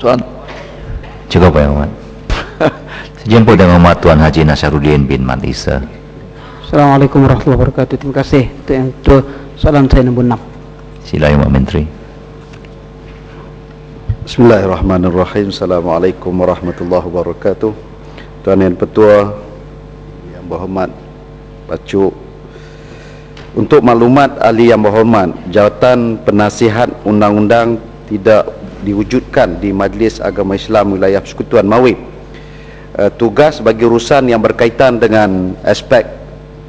Tuan cukup Pak Muhammad. Sejempol dengan umat Tuan Haji Nasaruddin bin Matisa. Assalamualaikum warahmatullahi wabarakatuh. Terima kasih. Itu yang itu salam saya 66. Silakan Pak Menteri. Bismillahirrahmanirrahim. Assalamualaikum warahmatullahi wabarakatuh. Tuan Yang Petua, Yang Berhormat Bachok. Untuk maklumat ahli yang berhormat, jawatan penasihat undang-undang tidak diwujudkan di Majlis Agama Islam Wilayah Persekutuan Mawib. Tugas bagi urusan yang berkaitan dengan aspek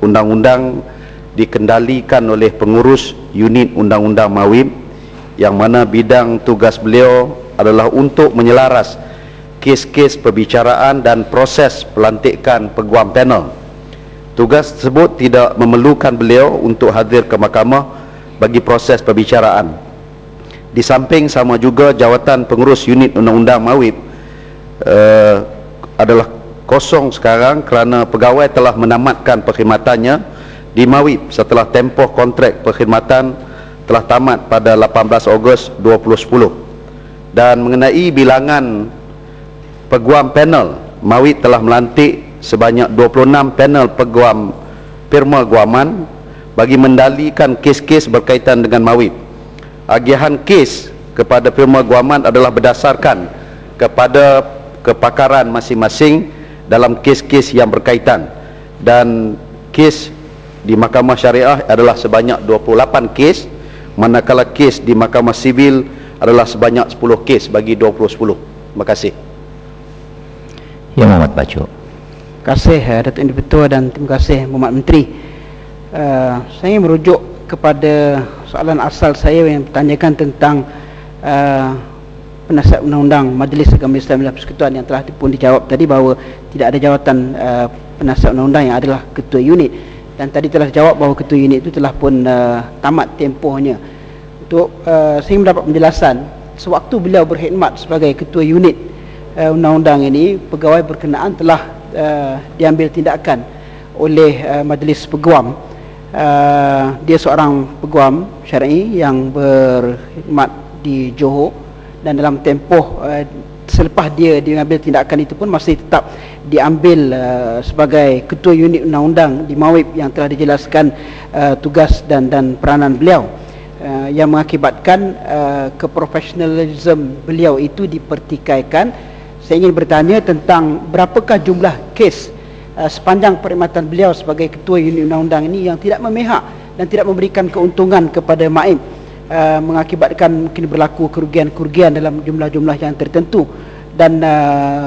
undang-undang dikendalikan oleh pengurus unit undang-undang Mawib, yang mana bidang tugas beliau adalah untuk menyelaras kes-kes perbicaraan dan proses pelantikan peguam panel. Tugas tersebut tidak memerlukan beliau untuk hadir ke mahkamah bagi proses perbicaraan. Di samping sama juga jawatan pengurus unit undang-undang Mawib adalah kosong sekarang kerana pegawai telah menamatkan perkhidmatannya di Mawib setelah tempoh kontrak perkhidmatan telah tamat pada 18 Ogos 2010. Dan mengenai bilangan peguam panel, Mawib telah melantik sebanyak 26 panel peguam Pirma Guaman bagi mendalikan kes-kes berkaitan dengan Mawib. Agihan kes kepada Pirma Guaman adalah berdasarkan kepada kepakaran masing-masing dalam kes-kes yang berkaitan, dan kes di Mahkamah Syariah adalah sebanyak 28 kes, manakala kes di Mahkamah Sivil adalah sebanyak 10 kes bagi 2010. Terima kasih. Ya Muhammad Bachok. Terima kasih Datuk Yang Dipertua dan terima kasih Muhammad Menteri. Saya merujuk kepada soalan asal saya yang bertanyakan tentang penasihat undang-undang Majlis Agama Islam Wilayah Persekutuan yang telah pun dijawab tadi bahawa tidak ada jawatan penasihat undang-undang yang adalah ketua unit, dan tadi telah jawab bahawa ketua unit itu telah pun tamat tempohnya. Untuk saya mendapat penjelasan sewaktu beliau berkhidmat sebagai ketua unit undang-undang ini, pegawai berkenaan telah diambil tindakan oleh Majlis Peguam. Dia seorang peguam syar'i yang berkhidmat di Johor, dan dalam tempoh selepas dia diambil tindakan itu pun masih tetap diambil sebagai ketua unit undang-undang di Mawib yang telah dijelaskan tugas dan peranan beliau, yang mengakibatkan keprofesionalisme beliau itu dipertikaikan. Saya ingin bertanya tentang berapakah jumlah kes sepanjang perkhidmatan beliau sebagai ketua unit undang-undang ini yang tidak memihak dan tidak memberikan keuntungan kepada Mawib, mengakibatkan mungkin berlaku kerugian-kerugian dalam jumlah-jumlah yang tertentu. Dan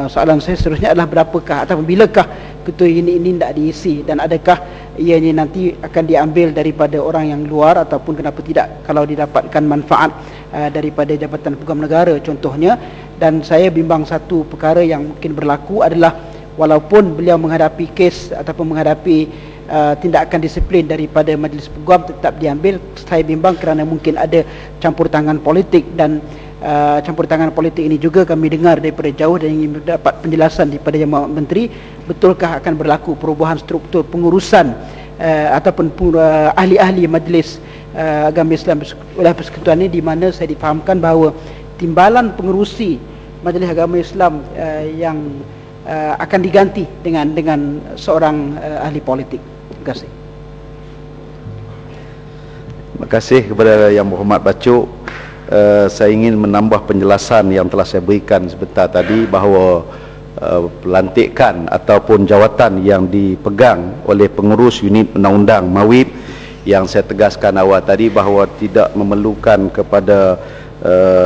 soalan saya seterusnya adalah berapakah atau bilakah ketua unit ini tidak diisi, dan adakah ianya nanti akan diambil daripada orang yang luar ataupun kenapa tidak kalau didapatkan manfaat daripada Jabatan Peguam Negara contohnya. Dan saya bimbang satu perkara yang mungkin berlaku adalah walaupun beliau menghadapi kes ataupun menghadapi tindakan disiplin daripada Majlis Peguam tetap diambil, saya bimbang kerana mungkin ada campur tangan politik, dan campur tangan politik ini juga kami dengar daripada jauh dan ingin mendapat penjelasan daripada Yang Berhormat Menteri, betulkah akan berlaku perubahan struktur pengurusan ataupun ahli-ahli Majlis Agama Islam Wilayah Persekutuan ini, di mana saya difahamkan bahawa timbalan pengerusi Majlis Agama Islam yang akan diganti dengan seorang ahli politik. Terima kasih. Terima kasih kepada Yang Berhormat Bachok. Saya ingin menambah penjelasan yang telah saya berikan sebentar tadi bahawa pelantikan ataupun jawatan yang dipegang oleh pengurus unit undang-undang Mawib yang saya tegaskan awal tadi bahawa tidak memerlukan kepada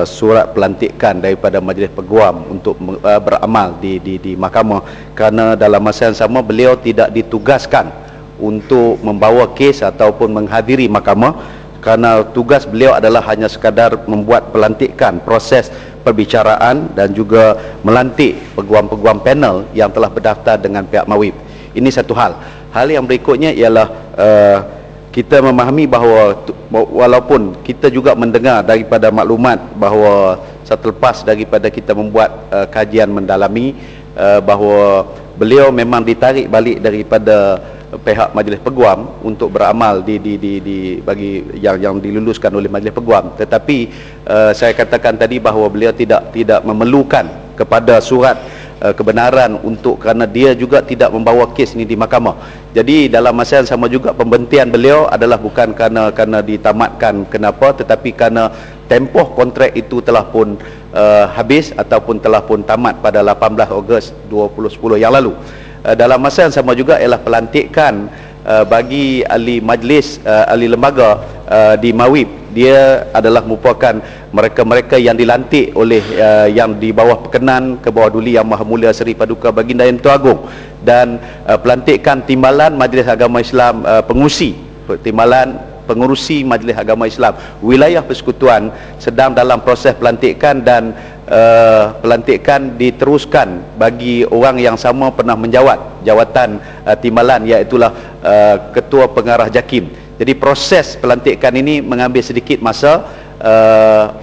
surat pelantikan daripada Majlis Peguam untuk beramal di mahkamah, kerana dalam masa yang sama beliau tidak ditugaskan untuk membawa kes ataupun menghadiri mahkamah, kerana tugas beliau adalah hanya sekadar membuat pelantikan, proses perbicaraan dan juga melantik peguam-peguam panel yang telah berdaftar dengan pihak Mawib. Ini satu hal. Hal yang berikutnya ialah kita memahami bahawa walaupun kita juga mendengar daripada maklumat bahawa selepas daripada kita membuat kajian mendalami bahawa beliau memang ditarik balik daripada pihak Majlis Peguam untuk beramal bagi yang diluluskan oleh Majlis Peguam. Tetapi saya katakan tadi bahawa beliau tidak memerlukan kepada surat kebenaran untuk, kerana dia juga tidak membawa kes ini di mahkamah. Jadi dalam masa yang sama juga pemberhentian beliau adalah bukan kerana ditamatkan kenapa, tetapi kerana tempoh kontrak itu telah pun habis ataupun telah pun tamat pada 18 Ogos 2010 yang lalu. Dalam masa yang sama juga ialah pelantikan bagi ahli majlis, ahli lembaga di Mawib. Dia adalah merupakan mereka-mereka yang dilantik oleh yang di bawah perkenan ke bawah duli Yang Maha Mulia Seri Paduka Baginda Yang Tua Agong, dan pelantikan Timbalan Majlis Agama Islam Pengurusi, Timbalan Pengurusi Majlis Agama Islam Wilayah Persekutuan sedang dalam proses pelantikan, dan pelantikan diteruskan bagi orang yang sama pernah menjawat jawatan Timbalan, iaitulah Ketua Pengarah Jakim. Jadi proses pelantikan ini mengambil sedikit masa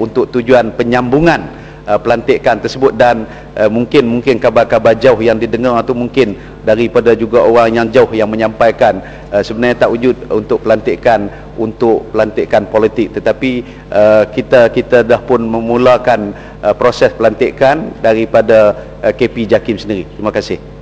untuk tujuan penyambungan pelantikan tersebut, dan mungkin kabar-kabar jauh yang didengar atau mungkin daripada juga orang yang jauh yang menyampaikan sebenarnya tak wujud untuk pelantikan politik, tetapi kita dah pun memulakan proses pelantikan daripada KP Jakim sendiri. Terima kasih.